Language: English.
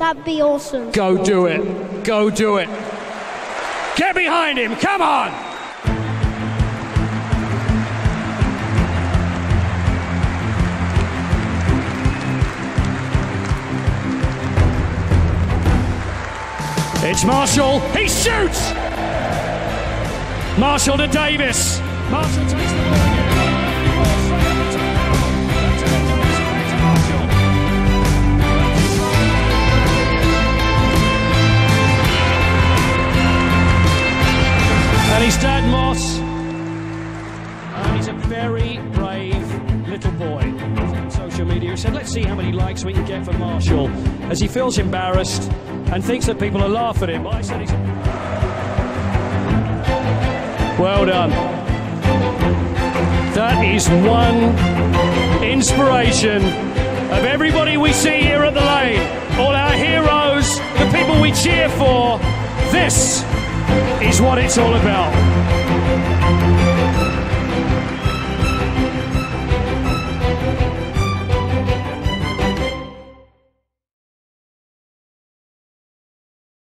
That'd be awesome. Go do it. Go do it. Get behind him. Come on. It's Marshall. He shoots! Marshall to Davis. Marshall takes the ball again. And he's Dad Moss. And he's a very brave little boy. On social media, he said, let's see how many likes we can get for Marshall. As he feels embarrassed and thinks that people are laughing at him. I said he's... Well done. That is one inspiration of everybody we see here at the Lane. All our heroes, the people we cheer for. This is what it's all about.